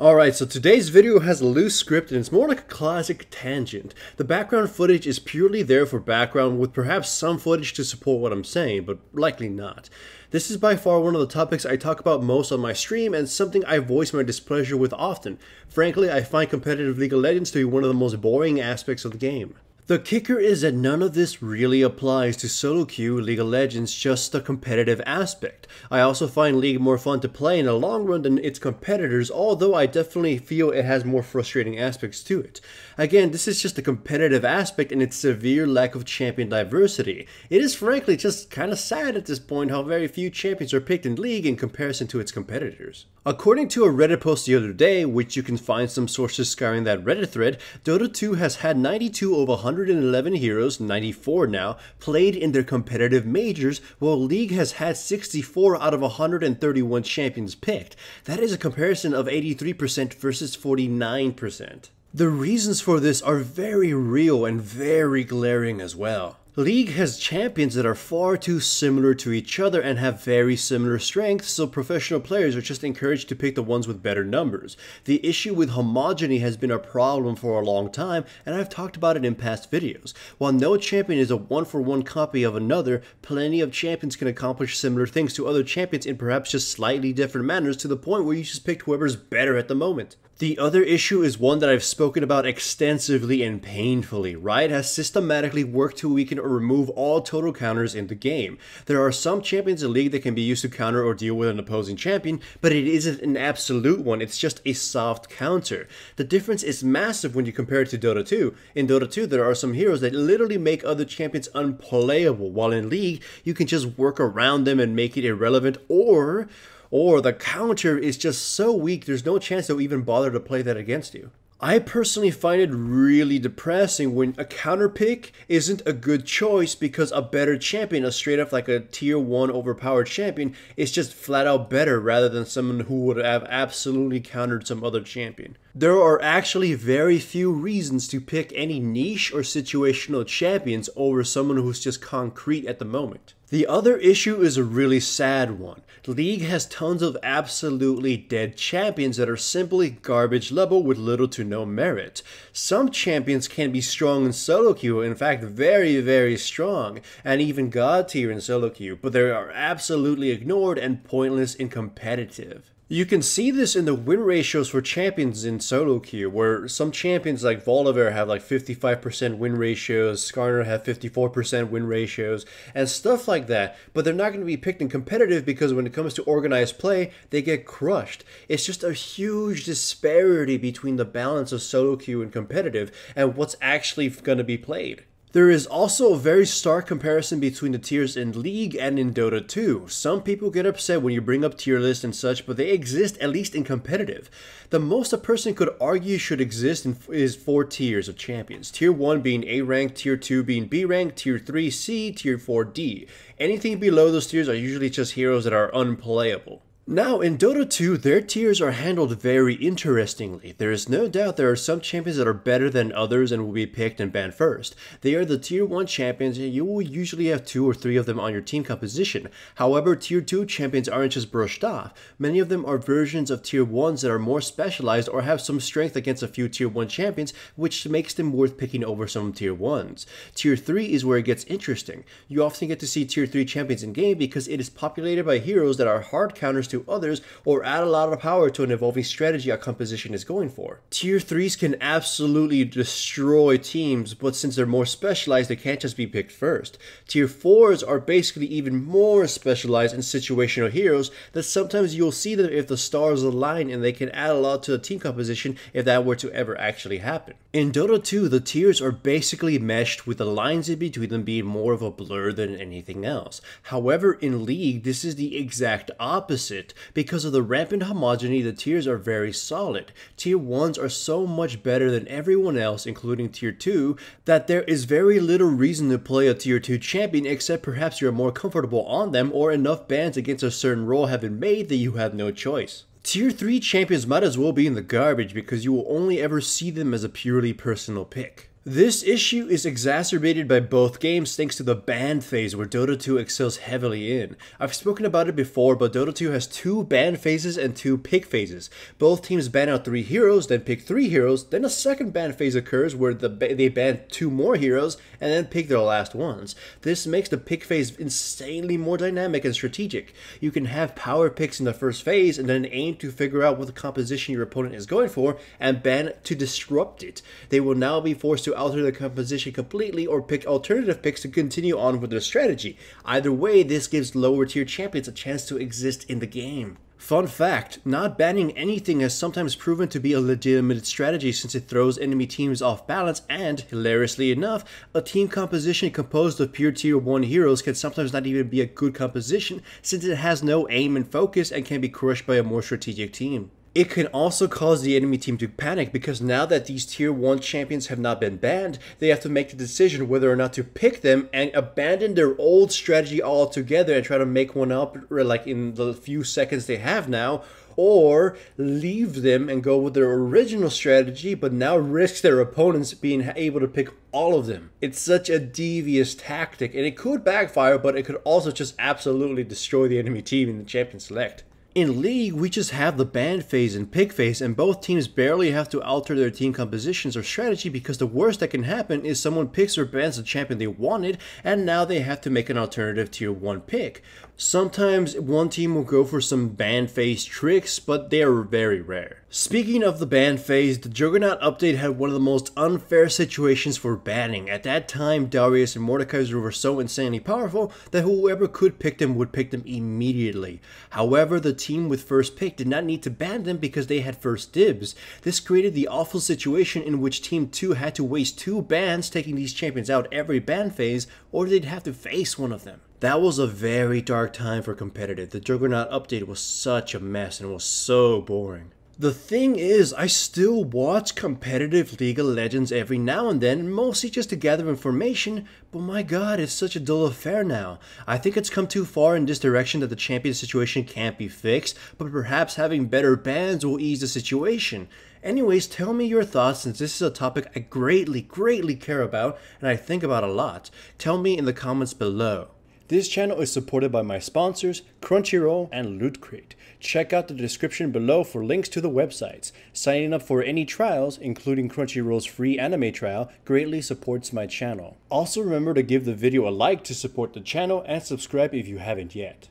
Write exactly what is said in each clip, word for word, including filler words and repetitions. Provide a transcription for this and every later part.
Alright, so today's video has a loose script and it's more like a classic tangent. The background footage is purely there for background with perhaps some footage to support what I'm saying, but likely not. This is by far one of the topics I talk about most on my stream and something I voice my displeasure with often. Frankly, I find competitive League of Legends to be one of the most boring aspects of the game. The kicker is that none of this really applies to solo queue League of Legends, just the competitive aspect. I also find League more fun to play in the long run than its competitors, although I definitely feel it has more frustrating aspects to it. Again, this is just the competitive aspect and its severe lack of champion diversity. It is frankly just kinda sad at this point how very few champions are picked in League in comparison to its competitors. According to a Reddit post the other day, which you can find some sources scouring that Reddit thread, Dota two has had ninety-two over one hundred one hundred eleven heroes, ninety-four now, played in their competitive majors, while League has had sixty-four out of one hundred thirty-one champions picked. That is a comparison of eighty-three percent versus forty-nine percent. The reasons for this are very real and very glaring as well. League has champions that are far too similar to each other and have very similar strengths, so professional players are just encouraged to pick the ones with better numbers. The issue with homogeny has been a problem for a long time, and I've talked about it in past videos. While no champion is a one-for-one copy of another, plenty of champions can accomplish similar things to other champions in perhaps just slightly different manners, to the point where you just picked whoever's better at the moment. The other issue is one that I've spoken about extensively and painfully. Riot has systematically worked to weaken or remove all total counters in the game. There are some champions in League that can be used to counter or deal with an opposing champion, but it isn't an absolute one, it's just a soft counter. The difference is massive when you compare it to Dota two. In Dota two, there are some heroes that literally make other champions unplayable, while in League, you can just work around them and make it irrelevant, or... or the counter is just so weak there's no chance they'll even bother to play that against you. I personally find it really depressing when a counter pick isn't a good choice because a better champion, a straight up like a tier one overpowered champion, is just flat out better rather than someone who would have absolutely countered some other champion. There are actually very few reasons to pick any niche or situational champions over someone who's just concrete at the moment. The other issue is a really sad one. League has tons of absolutely dead champions that are simply garbage level with little to no merit. Some champions can be strong in solo queue, in fact very very strong, and even god tier in solo queue, but they are absolutely ignored and pointless in competitive. You can see this in the win ratios for champions in solo queue, where some champions like Volibear have like fifty-five percent win ratios, Skarner have fifty-four percent win ratios, and stuff like that, but they're not going to be picked in competitive because when it comes to organized play, they get crushed. It's just a huge disparity between the balance of solo queue and competitive, and what's actually going to be played. There is also a very stark comparison between the tiers in League and in Dota two. Some people get upset when you bring up tier lists and such, but they exist at least in competitive. The most a person could argue should exist in is four tiers of champions. Tier one being A rank, Tier two being B rank, Tier three C, Tier four D. Anything below those tiers are usually just heroes that are unplayable. Now, in Dota two, their tiers are handled very interestingly. There is no doubt there are some champions that are better than others and will be picked and banned first. They are the Tier one champions, and you will usually have two or three of them on your team composition. However, Tier two champions aren't just brushed off. Many of them are versions of Tier ones that are more specialized or have some strength against a few Tier one champions, which makes them worth picking over some Tier ones. Tier three is where it gets interesting. You often get to see Tier three champions in game because it is populated by heroes that are hard counters to others or add a lot of power to an evolving strategy our composition is going for. Tier threes can absolutely destroy teams, but since they're more specialized, they can't just be picked first. Tier fours are basically even more specialized in situational heroes that sometimes you'll see them if the stars align, and they can add a lot to the team composition if that were to ever actually happen. In Dota two, the tiers are basically meshed, with the lines in between them being more of a blur than anything else. However, in League, this is the exact opposite. Because of the rampant homogeny, the tiers are very solid. Tier ones are so much better than everyone else, including Tier two, that there is very little reason to play a Tier two champion except perhaps you're more comfortable on them, or enough bans against a certain role have been made that you have no choice. Tier three champions might as well be in the garbage because you will only ever see them as a purely personal pick. This issue is exacerbated by both games thanks to the ban phase where Dota two excels heavily in. I've spoken about it before, but Dota two has two ban phases and two pick phases. Both teams ban out three heroes, then pick three heroes, then a second ban phase occurs where the ba they ban two more heroes and then pick their last ones. This makes the pick phase insanely more dynamic and strategic. You can have power picks in the first phase and then aim to figure out what the composition your opponent is going for and ban to disrupt it. They will now be forced to to alter the composition completely or pick alternative picks to continue on with their strategy. Either way, this gives lower tier champions a chance to exist in the game. Fun fact, not banning anything has sometimes proven to be a legitimate strategy since it throws enemy teams off balance and, hilariously enough, a team composition composed of pure tier one heroes can sometimes not even be a good composition since it has no aim and focus and can be crushed by a more strategic team. It can also cause the enemy team to panic because now that these tier one champions have not been banned, they have to make the decision whether or not to pick them and abandon their old strategy altogether and try to make one up like in the few seconds they have now, or leave them and go with their original strategy but now risk their opponents being able to pick all of them. It's such a devious tactic and it could backfire, but it could also just absolutely destroy the enemy team in the champion select. In League, we just have the ban phase and pick phase, and both teams barely have to alter their team compositions or strategy because the worst that can happen is someone picks or bans the champion they wanted, and now they have to make an alternative tier one pick. Sometimes one team will go for some ban phase tricks, but they are very rare. Speaking of the ban phase, the Juggernaut update had one of the most unfair situations for banning. At that time, Darius and Mordekaiser were so insanely powerful that whoever could pick them would pick them immediately. However, the team with first pick did not need to ban them because they had first dibs. This created the awful situation in which team two had to waste two bans taking these champions out every ban phase, or they'd have to face one of them. That was a very dark time for competitive. The Juggernaut update was such a mess and was so boring. The thing is, I still watch competitive League of Legends every now and then, mostly just to gather information, but my god, it's such a dull affair now. I think it's come too far in this direction that the champion situation can't be fixed, but perhaps having better bans will ease the situation. Anyways, tell me your thoughts since this is a topic I greatly, greatly care about and I think about a lot. Tell me in the comments below. This channel is supported by my sponsors, Crunchyroll and Loot Crate. Check out the description below for links to the websites. Signing up for any trials, including Crunchyroll's free anime trial, greatly supports my channel. Also remember to give the video a like to support the channel and subscribe if you haven't yet.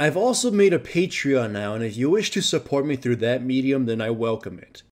I've also made a Patreon now, and if you wish to support me through that medium, then I welcome it.